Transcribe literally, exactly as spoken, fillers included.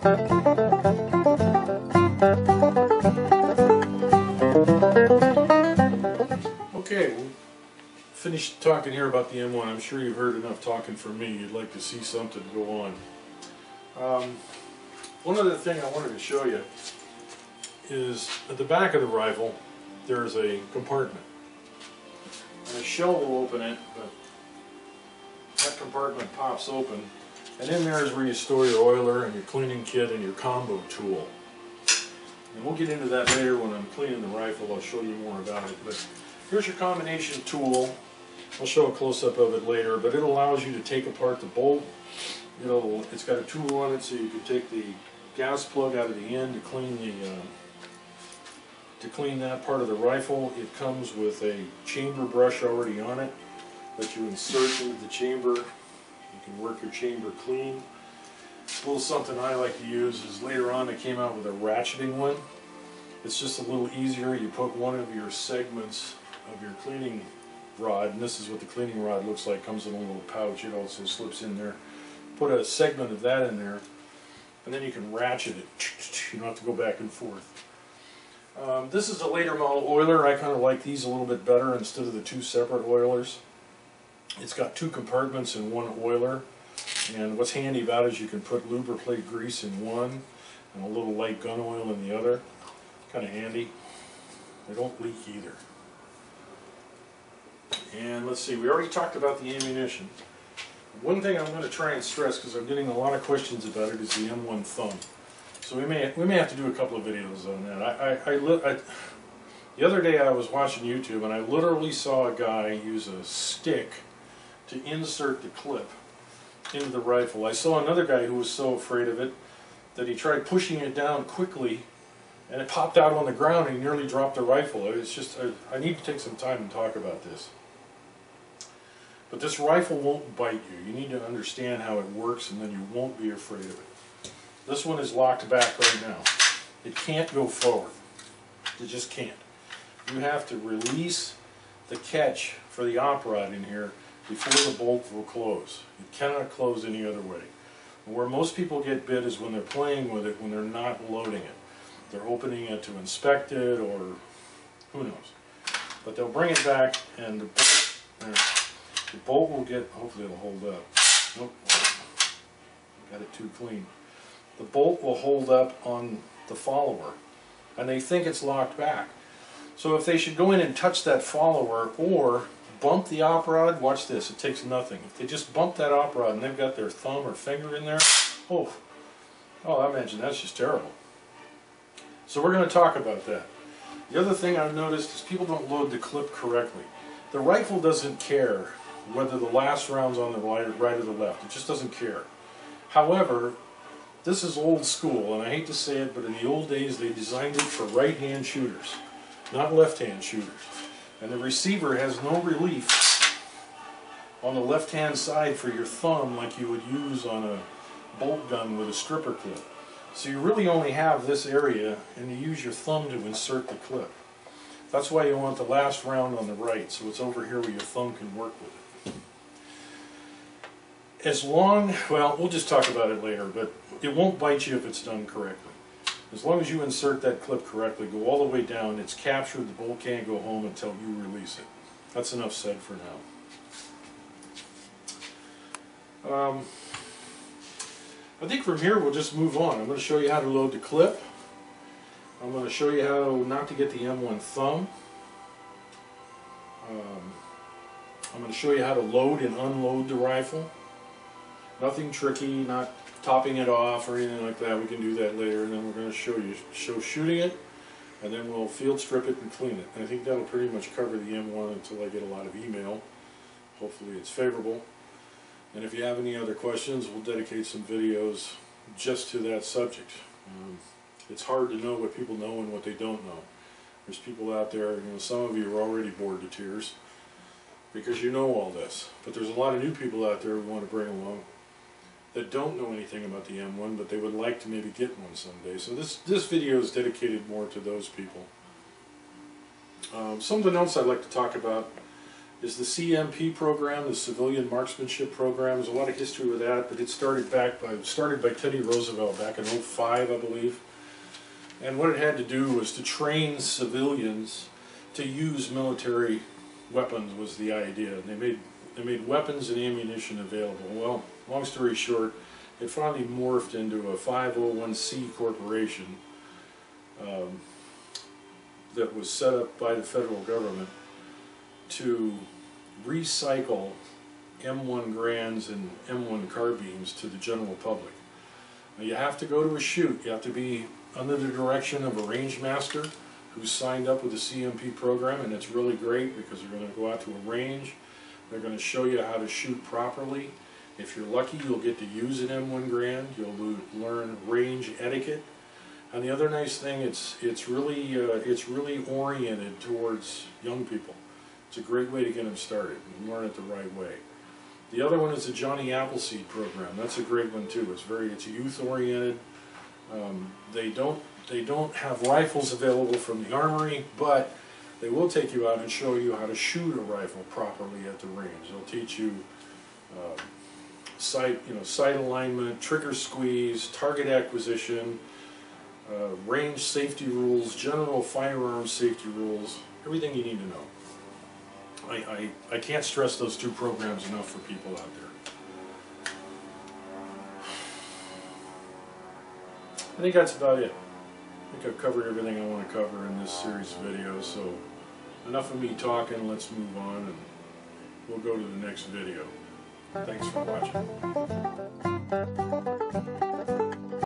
Okay, we'll finish talking here about the M one. I'm sure you've heard enough talking from me. You'd like to see something go on. Um, one other thing I wanted to show you is at the back of the rifle there's a compartment. And the shell will open it, but that compartment pops open, and in there is where you store your oiler and your cleaning kit and your combo tool. And we'll get into that later when I'm cleaning the rifle. I'll show you more about it. But here's your combination tool. I'll show a close-up of it later, but it allows you to take apart the bolt. It'll, it's got a tool on it, so you can take the gas plug out of the end to clean the uh, to clean that part of the rifle. It comes with a chamber brush already on it that you insert into the chamber. You can work your chamber clean. A little something I like to use is later on they came out with a ratcheting one. It's just a little easier. You put one of your segments of your cleaning rod, and this is what the cleaning rod looks like. It comes in a little pouch. It also slips in there. Put a segment of that in there, and then you can ratchet it. You don't have to go back and forth. Um, this is a later model oiler. I kind of like these a little bit better instead of the two separate oilers. It's got two compartments and one oiler, and what's handy about it is you can put lubriplate grease in one and a little light gun oil in the other. Kind of handy. They don't leak either. And let's see, we already talked about the ammunition. One thing I'm going to try and stress, because I'm getting a lot of questions about it, is the M one thumb. So we may we may have to do a couple of videos on that. I, I, I, I, the other day I was watching YouTube and I literally saw a guy use a stick to insert the clip into the rifle. I saw another guy who was so afraid of it that he tried pushing it down quickly and it popped out on the ground and he nearly dropped the rifle. It's just I, I need to take some time and talk about this. But this rifle won't bite you. You need to understand how it works and then you won't be afraid of it. This one is locked back right now. It can't go forward. It just can't. You have to release the catch for the op rod in here before the bolt will close. It cannot close any other way. Where most people get bit is when they're playing with it, when they're not loading it. They're opening it to inspect it or who knows. But they'll bring it back and the bolt, the bolt will get, hopefully it'll hold up. Nope, got it too clean. The bolt will hold up on the follower, and they think it's locked back. So if they should go in and touch that follower or bump the op rod, watch this, it takes nothing. If they just bump that op rod and they've got their thumb or finger in there, oh, oh, I imagine that's just terrible. So we're going to talk about that. The other thing I've noticed is people don't load the clip correctly. The rifle doesn't care whether the last round's on the right or the left. It just doesn't care. However, this is old school, and I hate to say it, but in the old days they designed it for right-hand shooters, not left-hand shooters. And the receiver has no relief on the left-hand side for your thumb like you would use on a bolt gun with a stripper clip. So you really only have this area, and you use your thumb to insert the clip. That's why you want the last round on the right, so it's over here where your thumb can work with it. As long, well, we'll just talk about it later, but it won't bite you if it's done correctly. As long as you insert that clip correctly, go all the way down, it's captured, the bolt can't go home until you release it. That's enough said for now. Um, I think from here we'll just move on. I'm going to show you how to load the clip. I'm going to show you how not to get the M one thumb. Um, I'm going to show you how to load and unload the rifle. Nothing tricky, not topping it off or anything like that. We can do that later, and then we're going to show you show shooting it, and then we'll field strip it and clean it. And I think that'll pretty much cover the M one until I get a lot of email. Hopefully it's favorable. And if you have any other questions, we'll dedicate some videos just to that subject. Um, it's hard to know what people know and what they don't know. There's people out there, you know, some of you are already bored to tears because you know all this. But there's a lot of new people out there we want to bring along that don't know anything about the M one, but they would like to maybe get one someday. So this, this video is dedicated more to those people. Um, something else I'd like to talk about is the C M P program, the Civilian Marksmanship Program. There's a lot of history with that, but it started back by started by Teddy Roosevelt back in oh five, I believe. And what it had to do was to train civilians to use military weapons was the idea. And they made they made weapons and ammunition available. Well, long story short, it finally morphed into a five oh one c corporation um, that was set up by the federal government to recycle M one Garands and M one carbines to the general public. Now, you have to go to a shoot. You have to be under the direction of a range master who's signed up with the C M P program, and it's really great because you're going to go out to a range. They're going to show you how to shoot properly. If you're lucky, you'll get to use an M one Garand. You'll learn range etiquette. And the other nice thing, it's it's really uh, it's really oriented towards young people. It's a great way to get them started and learn it the right way. The other one is the Johnny Appleseed program. That's a great one too. It's very it's youth oriented. Um, they don't they don't have rifles available from the armory, but they will take you out and show you how to shoot a rifle properly at the range. They'll teach you uh, sight you know sight alignment, trigger squeeze, target acquisition, uh, range safety rules, general firearm safety rules, everything you need to know. I, I, I can't stress those two programs enough for people out there. I think that's about it. I think I've covered everything I want to cover in this series of videos, so enough of me talking, let's move on and we'll go to the next video. Thanks for watching.